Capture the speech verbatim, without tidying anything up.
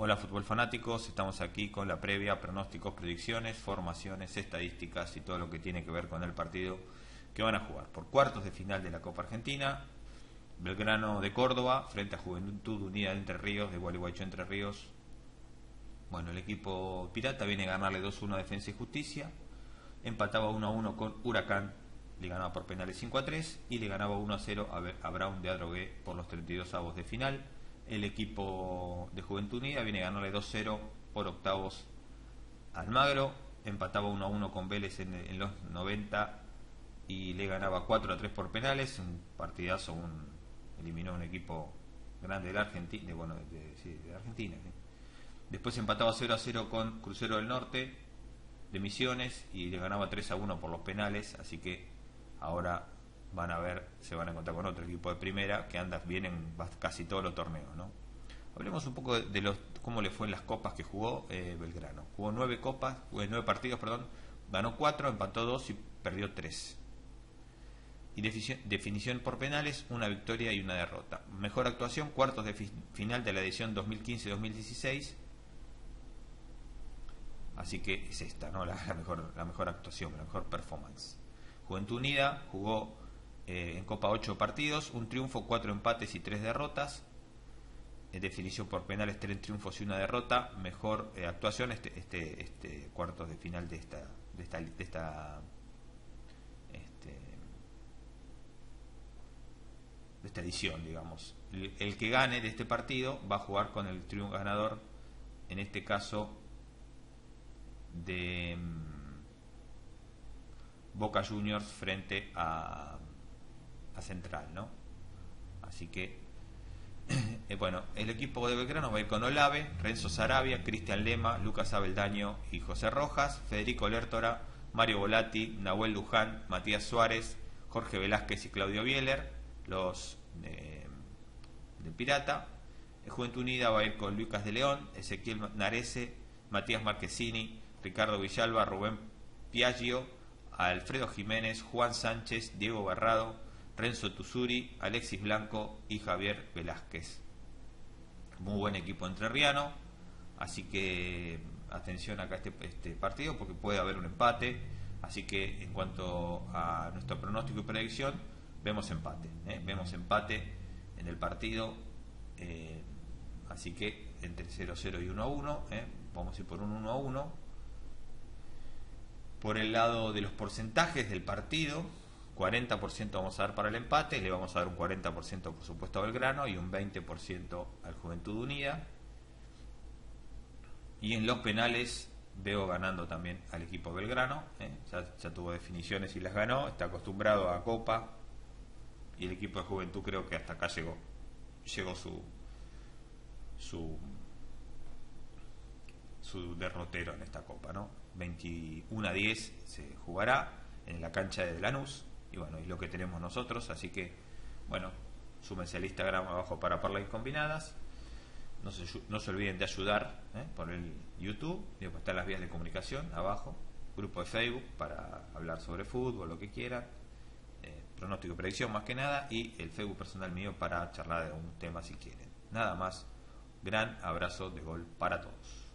Hola Fútbol Fanáticos, estamos aquí con la previa, pronósticos, predicciones, formaciones, estadísticas y todo lo que tiene que ver con el partido que van a jugar por cuartos de final de la Copa Argentina. Belgrano de Córdoba frente a Juventud Unida de Entre Ríos, de Gualeguaychú, Entre Ríos. Bueno, el equipo pirata viene a ganarle dos uno a Defensa y Justicia, empataba uno a uno con Huracán, le ganaba por penales cinco a tres y le ganaba uno a cero a Brown de Adrogué por los treinta y dos avos de final. El equipo de Juventud Unida viene a ganarle dos cero por octavos a Almagro, empataba uno a uno con Vélez en, en los noventa y le ganaba cuatro a tres por penales, un partidazo, un, eliminó un equipo grande de la Argentina, de, bueno, de, sí, de la Argentina, ¿sí? Después empataba cero a cero con Crucero del Norte de Misiones y le ganaba tres a uno por los penales, así que ahora van a ver, se van a encontrar con otro equipo de primera que anda bien en casi todos los torneos, ¿no? Hablemos un poco de, de los, cómo le fue en las copas que jugó eh, Belgrano. Jugó nueve copas, nueve partidos, perdón, ganó cuatro, empató dos y perdió tres. Y definición, definición por penales, una victoria y una derrota. Mejor actuación, cuartos de fi, final de la edición dos mil quince dos mil dieciséis. Así que es esta, ¿no? La, la mejor, la mejor actuación, la mejor performance. Juventud Unida jugó Eh, en Copa ocho partidos, un triunfo, cuatro empates y tres derrotas. En definición por penales, tres triunfos y una derrota. Mejor eh, actuación este, este, este cuartos de final de esta de esta, de esta, este, de esta edición, digamos. El, el que gane de este partido va a jugar con el triunfo ganador, en este caso de mmm, Boca Juniors frente a Central, ¿no? Así que eh, bueno, el equipo de Belgrano va a ir con Olave, Renzo Sarabia, Cristian Lema, Lucas Abeldaño y José Rojas, Federico Lertora, Mario Volati, Nahuel Luján, Matías Suárez, Jorge Velázquez y Claudio Bieler, los eh, de Pirata. Juventud Unida va a ir con Lucas De León, Ezequiel Narese, Matías Marquesini, Ricardo Villalba, Rubén Piaggio, Alfredo Jiménez, Juan Sánchez, Diego Barrado, Renzo Tuzuri, Alexis Blanco y Javier Velázquez. Muy buen equipo entrerriano, así que atención acá a este, este partido porque puede haber un empate. Así que en cuanto a nuestro pronóstico y predicción, vemos empate, ¿eh? Vemos empate en el partido, eh, así que entre cero a cero y uno a uno, ¿eh? Vamos a ir por un uno a uno. Por el lado de los porcentajes del partido, cuarenta por ciento vamos a dar para el empate, le vamos a dar un cuarenta por ciento por supuesto a Belgrano y un veinte por ciento al Juventud Unida. Y en los penales veo ganando también al equipo Belgrano, ¿eh? ya, ya tuvo definiciones y las ganó, está acostumbrado a Copa y el equipo de Juventud creo que hasta acá llegó, llegó su, su, su derrotero en esta Copa, ¿no? veintiuno a diez se jugará en la cancha de Lanús. Y bueno, es lo que tenemos nosotros, así que, bueno, súmense al Instagram abajo para Parla y Combinadas. No se, no se olviden de ayudar, ¿eh? Por el YouTube, digo, están las vías de comunicación abajo. Grupo de Facebook para hablar sobre fútbol, lo que quieran. Eh, pronóstico y predicción más que nada. Y el Facebook personal mío para charlar de algún tema si quieren. Nada más, gran abrazo de gol para todos.